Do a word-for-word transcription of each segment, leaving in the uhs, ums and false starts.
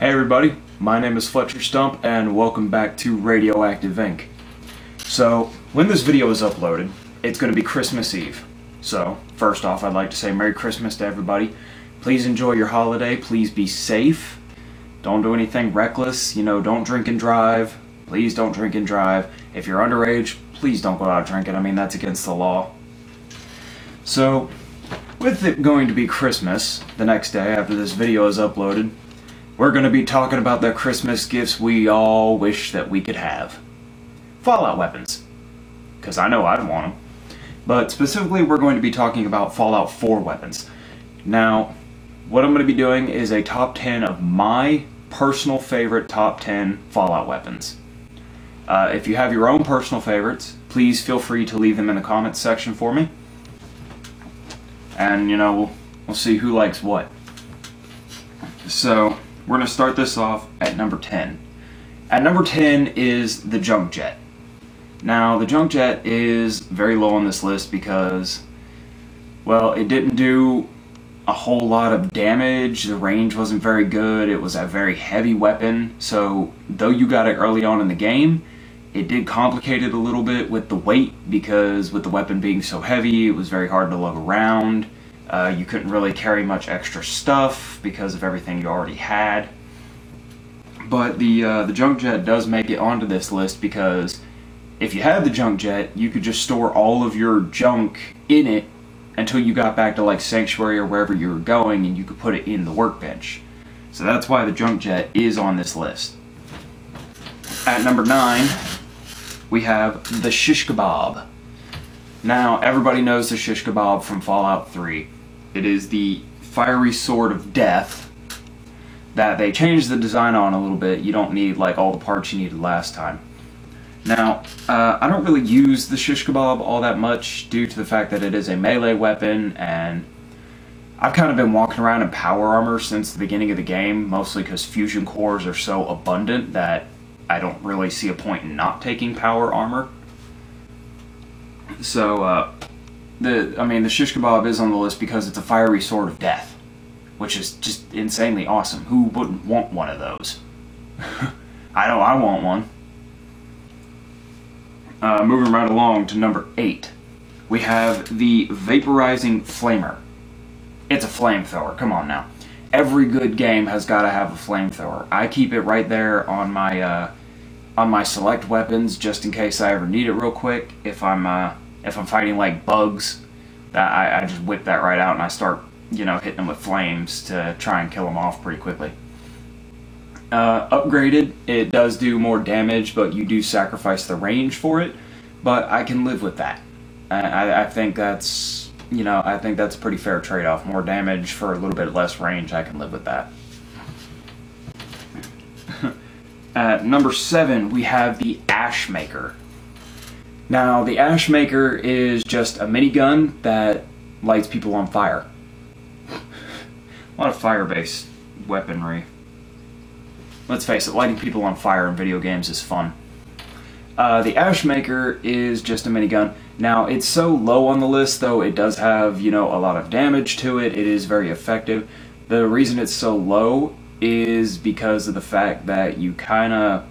Hey everybody, my name is Fletcher Stump and welcome back to Radioactive Ink. So, when this video is uploaded, it's going to be Christmas Eve. So, first off, I'd like to say Merry Christmas to everybody. Please enjoy your holiday, please be safe. Don't do anything reckless, you know, don't drink and drive. Please don't drink and drive. If you're underage, please don't go out drinking, I mean that's against the law. So, with it going to be Christmas, the next day after this video is uploaded, we're going to be talking about the Christmas gifts we all wish that we could have. Fallout weapons. Because I know I'd want them. But specifically, we're going to be talking about Fallout four weapons. Now, what I'm going to be doing is a top ten of my personal favorite top ten Fallout weapons. Uh, if you have your own personal favorites, please feel free to leave them in the comments section for me. And, you know, we'll, we'll see who likes what. So, we're going to start this off at number ten. At number ten is the Junk Jet. Now, the Junk Jet is very low on this list because, well, it didn't do a whole lot of damage, the range wasn't very good, it was a very heavy weapon, so though you got it early on in the game, it did complicate it a little bit with the weight because with the weapon being so heavy, it was very hard to lug around. Uh, you couldn't really carry much extra stuff because of everything you already had. But the uh, the Junk Jet does make it onto this list because if you had the Junk Jet, you could just store all of your junk in it until you got back to like Sanctuary or wherever you were going and you could put it in the workbench. So that's why the Junk Jet is on this list. At number nine, we have the Shish Kebab. Now, everybody knows the Shish Kebab from Fallout three. It is the fiery sword of death that they changed the design on a little bit. You don't need like all the parts you needed last time. Now, uh, I don't really use the Shish Kebab all that much due to the fact that it is a melee weapon, and I've kind of been walking around in power armor since the beginning of the game, mostly because fusion cores are so abundant that I don't really see a point in not taking power armor. So, uh, the, I mean, the Shish Kebab is on the list because it's a fiery sword of death, which is just insanely awesome. Who wouldn't want one of those? I know I want one. Uh, moving right along to number eight, we have the Vaporizing Flamer. It's a flamethrower, come on now. Every good game has got to have a flamethrower. I keep it right there on my, uh, on my select weapons just in case I ever need it real quick. If I'm, uh, if I'm fighting like bugs, I, I just whip that right out and I start, you know, hitting them with flames to try and kill them off pretty quickly. Uh, upgraded, it does do more damage, but you do sacrifice the range for it, but I can live with that. I, I think that's, you know, I think that's a pretty fair trade-off. More damage for a little bit less range, I can live with that. At number seven, we have the Ashmaker. Now, the Ashmaker is just a minigun that lights people on fire. A lot of fire-based weaponry. Let's face it, lighting people on fire in video games is fun. Uh, the Ashmaker is just a minigun. Now, it's so low on the list, though it does have, you know, a lot of damage to it. It is very effective. The reason it's so low is because of the fact that you kind of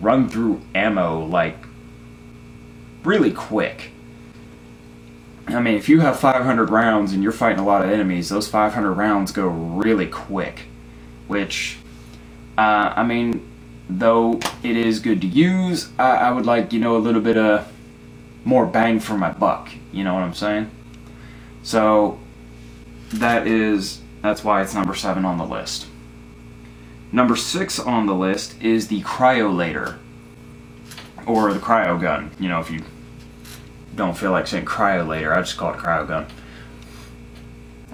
run through ammo, like, really quick. I mean, if you have five hundred rounds and you're fighting a lot of enemies, those five hundred rounds go really quick, which... Uh, I mean, though it is good to use, I, I would like, you know, a little bit of more bang for my buck, you know what I'm saying? So, that is, that's why it's number seven on the list. Number six on the list is the Cryolator, or the Cryo Gun, you know, if you don't feel like saying Cryolator, I just call it Cryo Gun.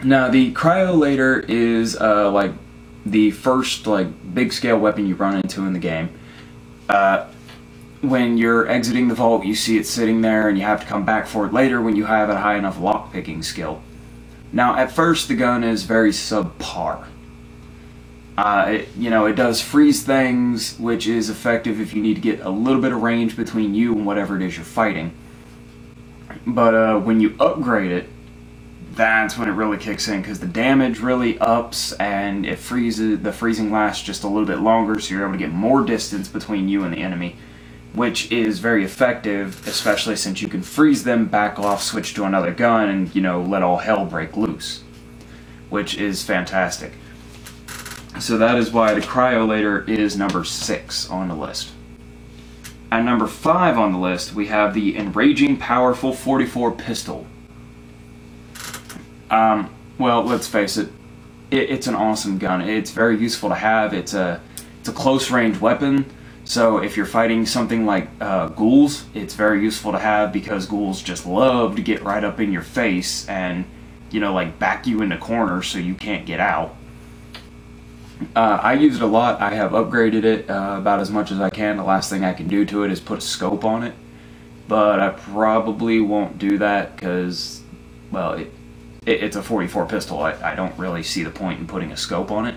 Now, the Cryolator is, uh, like, the first like big scale weapon you run into in the game. Uh, when you're exiting the vault, you see it sitting there and you have to come back for it later when you have a high enough lockpicking skill. Now at first the gun is very subpar. Uh, it, you know, it does freeze things, which is effective if you need to get a little bit of range between you and whatever it is you're fighting. But uh, when you upgrade it, that's when it really kicks in, because the damage really ups and it freezes. The freezing lasts just a little bit longer, so you're able to get more distance between you and the enemy, which is very effective, especially since you can freeze them, back off, switch to another gun, and, you know, let all hell break loose, which is fantastic. So that is why the Cryolator is number six on the list. At number five on the list, we have the Enraging Powerful forty-four Pistol. Um, well, let's face it, it, it's an awesome gun. It's very useful to have. It's a, it's a close-range weapon. So if you're fighting something like uh, ghouls, it's very useful to have, because ghouls just love to get right up in your face and, you know, like back you in the corner so you can't get out. Uh, I use it a lot. I have upgraded it uh, about as much as I can. The last thing I can do to it is put a scope on it. But I probably won't do that because, well, it, it, it's a forty-four pistol. I, I don't really see the point in putting a scope on it.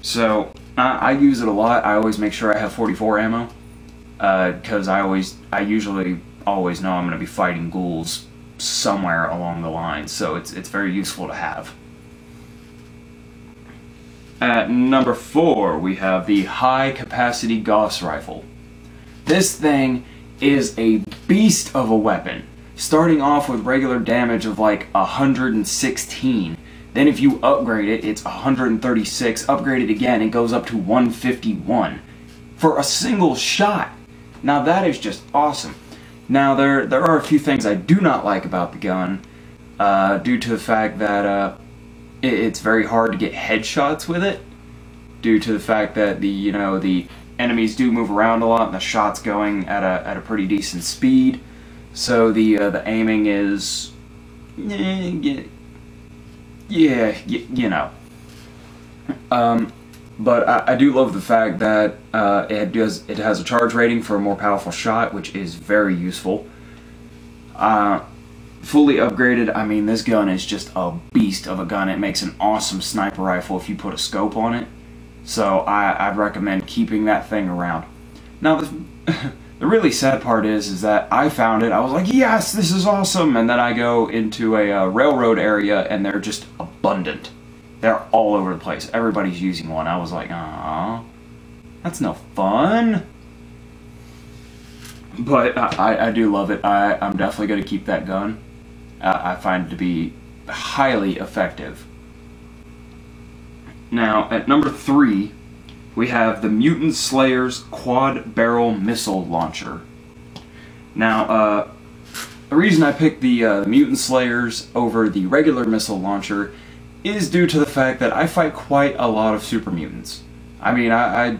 So I, I use it a lot. I always make sure I have forty-four ammo, because uh, I always, I usually always know I'm going to be fighting ghouls somewhere along the line. So it's, it's very useful to have. At number four, we have the high-capacity Gauss Rifle. This thing is a beast of a weapon, starting off with regular damage of like one hundred sixteen. Then if you upgrade it, it's one hundred thirty-six. Upgrade it again, it goes up to one fifty-one for a single shot. Now that is just awesome. Now there, there are a few things I do not like about the gun, uh, due to the fact that... Uh, it's very hard to get headshots with it, due to the fact that the you know the enemies do move around a lot and the shot's going at a at a pretty decent speed, so the uh, the aiming is yeah yeah you know. Um, but I, I do love the fact that uh, it does it has a charge rating for a more powerful shot, which is very useful. Uh, Fully upgraded, I mean, this gun is just a beast of a gun. It makes an awesome sniper rifle if you put a scope on it. So I, I'd recommend keeping that thing around. Now, the, the really sad part is, is that I found it. I was like, yes, this is awesome. And then I go into a uh, railroad area, and they're just abundant. They're all over the place. Everybody's using one. I was like, aw, that's no fun. But I, I do love it. I, I'm definitely going to keep that gun. Uh, I find it to be highly effective. Now, at number three, we have the Mutant Slayers Quad Barrel Missile Launcher. Now, uh, the reason I picked the uh, Mutant Slayers over the regular missile launcher is due to the fact that I fight quite a lot of super mutants. I mean, I, I,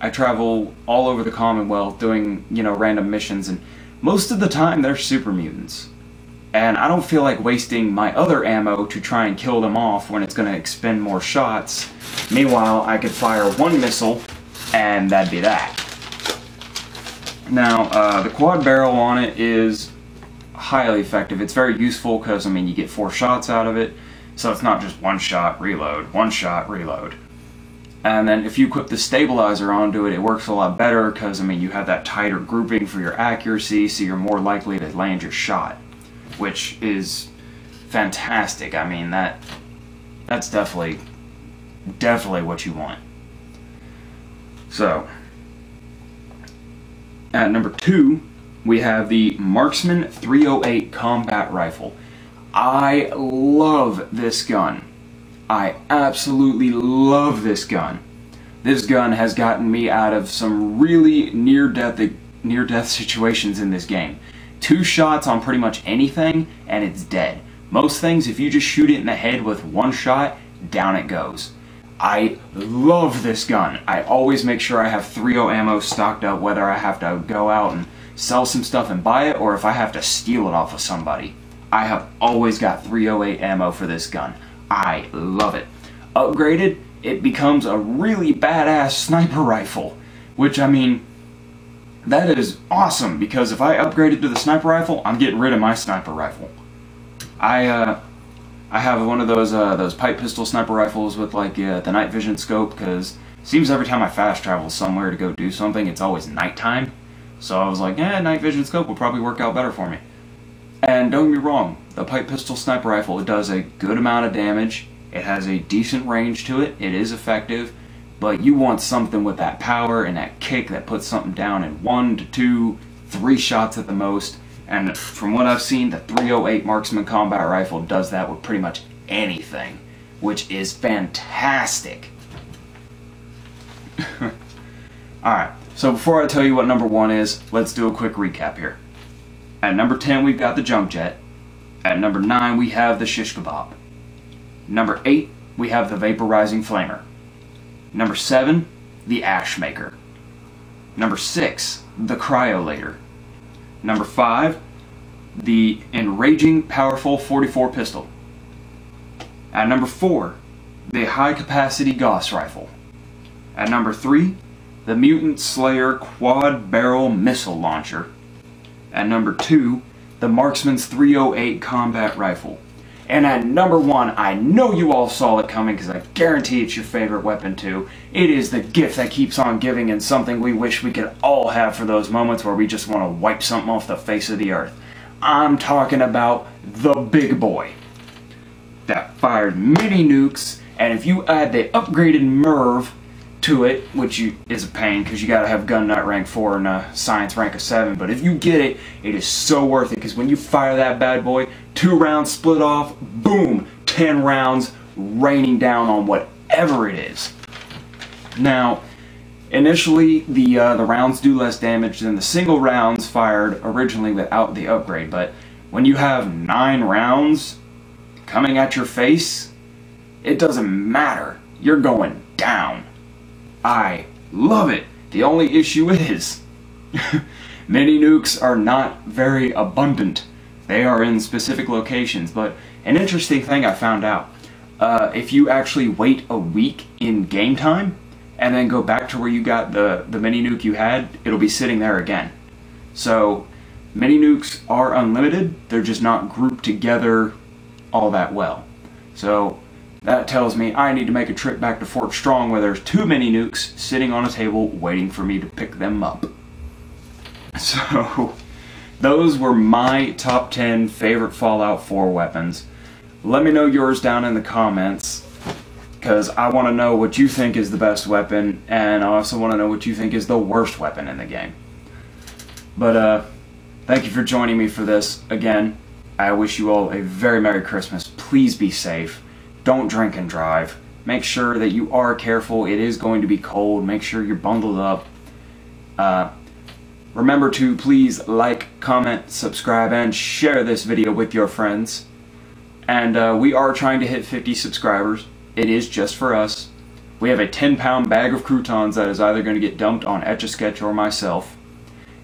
I travel all over the Commonwealth doing, you know, random missions, and most of the time they're super mutants. And I don't feel like wasting my other ammo to try and kill them off when it's going to expend more shots. Meanwhile, I could fire one missile, and that'd be that. Now, uh, the quad barrel on it is highly effective. It's very useful because, I mean, you get four shots out of it, so it's not just one shot, reload, one shot, reload. And then if you equip the stabilizer onto it, it works a lot better because, I mean, you have that tighter grouping for your accuracy, so you're more likely to land your shot, which is fantastic. I mean, that that's definitely, definitely what you want. So, at number two, we have the Marksman three oh eight Combat Rifle. I love this gun. I absolutely love this gun. This gun has gotten me out of some really near-death near-death situations in this game. Two shots on pretty much anything, and it's dead. Most things, if you just shoot it in the head with one shot, down it goes. I love this gun. I always make sure I have three oh ammo stocked up, whether I have to go out and sell some stuff and buy it, or if I have to steal it off of somebody. I have always got three oh eight ammo for this gun. I love it. Upgraded, it becomes a really badass sniper rifle, which, I mean, that is awesome, because if I upgraded to the sniper rifle, I'm getting rid of my sniper rifle. I uh, I have one of those uh, those pipe pistol sniper rifles with like uh, the night vision scope, because it seems every time I fast travel somewhere to go do something, it's always nighttime. So I was like, eh, night vision scope will probably work out better for me. And don't get me wrong, the pipe pistol sniper rifle, it does a good amount of damage. It has a decent range to it. It is effective, but you want something with that power and that kick that puts something down in one to two, three shots at the most. And from what I've seen, the three oh eight Marksman Combat Rifle does that with pretty much anything, which is fantastic. Alright, so before I tell you what number one is, let's do a quick recap here. At number ten, we've got the Junk Jet. At number nine, we have the Shish Kebab. Number eight, we have the Vaporizing Flamer. Number seven, the Ashmaker. Number six, the Cryolator. Number five, the Enraging Powerful forty-four Pistol. At number four, the High Capacity Gauss Rifle. At number three, the Mutant Slayers Quad Barrel Missile Launcher. At number two, the Marksman's three oh eight Combat Rifle. And at number one, I know you all saw it coming because I guarantee it's your favorite weapon too. It is the gift that keeps on giving and something we wish we could all have for those moments where we just want to wipe something off the face of the earth. I'm talking about the big boy that fired mini nukes, and if you add the upgraded M I R V to it, which you, is a pain because you gotta have gun nut rank four and a science rank of seven, but if you get it, it is so worth it because when you fire that bad boy, two rounds split off, boom, ten rounds raining down on whatever it is. Now, initially the uh, the rounds do less damage than the single rounds fired originally without the upgrade, but when you have nine rounds coming at your face, it doesn't matter. You're going down. I love it. The only issue is mini nukes are not very abundant. They are in specific locations, but an interesting thing I found out, uh, if you actually wait a week in game time and then go back to where you got the, the mini nuke you had, it'll be sitting there again. So mini nukes are unlimited, they're just not grouped together all that well. So that tells me I need to make a trip back to Fort Strong where there's too many nukes sitting on a table waiting for me to pick them up. So those were my top ten favorite Fallout four weapons. Let me know yours down in the comments because I want to know what you think is the best weapon, and I also want to know what you think is the worst weapon in the game. But uh, thank you for joining me for this. Again, I wish you all a very Merry Christmas. Please be safe. Don't drink and drive. Make sure that you are careful. It is going to be cold. Make sure you're bundled up. Uh, remember to please like, comment, subscribe, and share this video with your friends. And uh, we are trying to hit fifty subscribers. It is just for us. We have a ten pound bag of croutons that is either going to get dumped on Etch-a-Sketch or myself.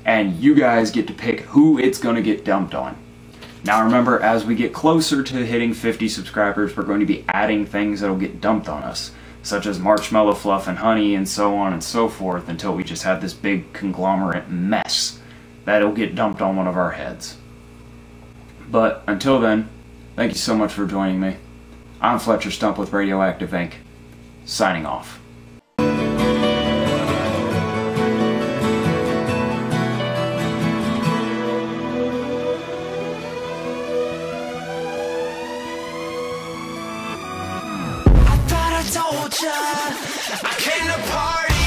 And you guys get to pick who it's going to get dumped on. Now remember, as we get closer to hitting fifty subscribers, we're going to be adding things that'll get dumped on us, such as marshmallow fluff and honey and so on and so forth, until we just have this big conglomerate mess that'll get dumped on one of our heads. But until then, thank you so much for joining me. I'm Fletcher Stump with Radioactive Ink, signing off. I came to party.